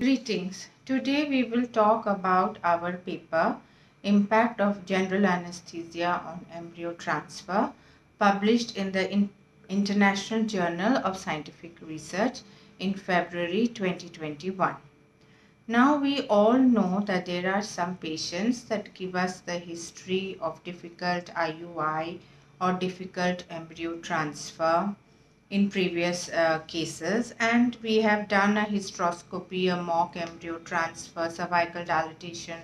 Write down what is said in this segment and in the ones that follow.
Greetings. Today we will talk about our paper Impact of General Anesthesia on Embryo Transfer, published in the International Journal of Scientific Research in February 2021. Now we all know that there are some patients that give us the history of difficult IUI or difficult embryo transfer in previous cases, and we have done a hysteroscopy, a mock embryo transfer, cervical dilatation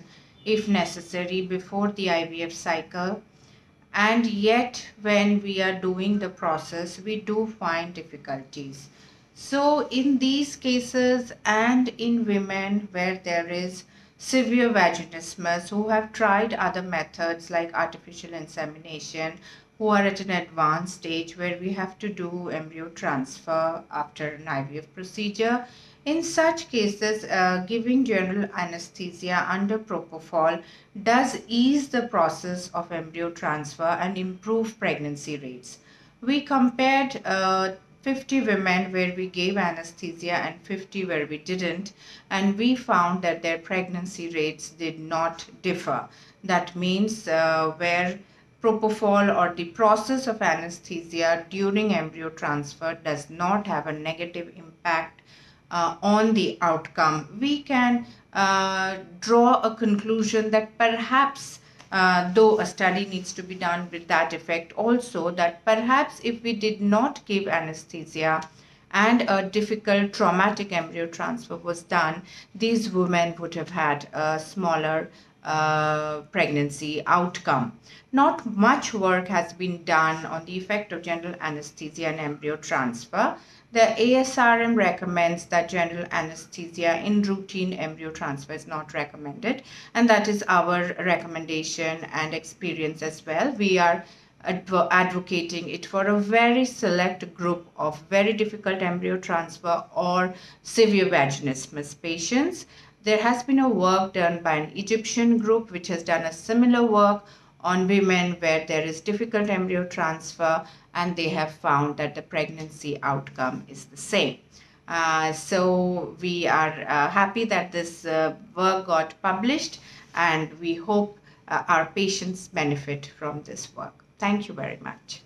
if necessary before the IVF cycle, and yet when we are doing the process we do find difficulties. So in these cases, and in women where there is severe vaginismus, who have tried other methods like artificial insemination, who are at an advanced stage where we have to do embryo transfer after an IVF procedure. In such cases, giving general anesthesia under propofol does ease the process of embryo transfer and improve pregnancy rates. We compared 50 women where we gave anesthesia and 50 where we didn't, and we found that their pregnancy rates did not differ. That means where propofol or the process of anesthesia during embryo transfer does not have a negative impact on the outcome, we can draw a conclusion that perhaps, though a study needs to be done with that effect also, that perhaps if we did not give anesthesia and a difficult traumatic embryo transfer was done, these women would have had a smaller pregnancy outcome. Not much work has been done on the effect of general anesthesia and embryo transfer. The ASRM recommends that general anesthesia in routine embryo transfer is not recommended, and that is our recommendation and experience as well. We are advocating it for a very select group of very difficult embryo transfer or severe vaginismus patients. There has been a work done by an Egyptian group which has done a similar work on women where there is difficult embryo transfer, and they have found that the pregnancy outcome is the same. So we are happy that this work got published, and we hope our patients benefit from this work. Thank you very much.